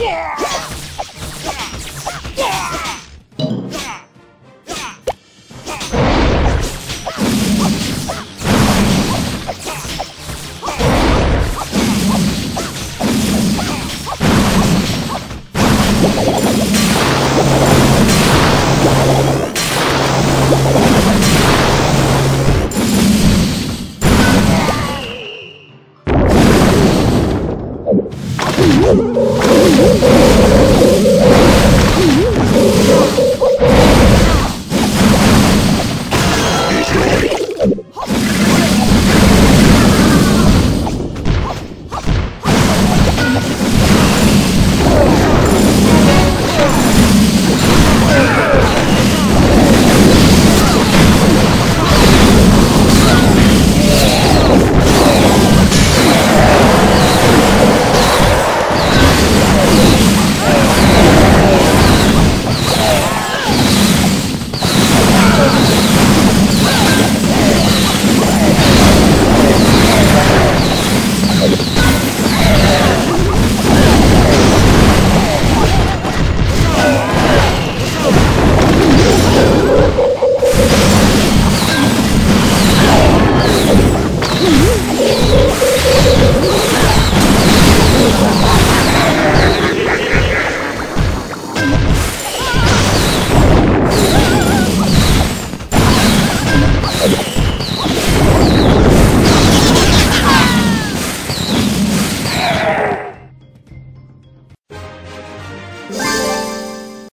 Yeah!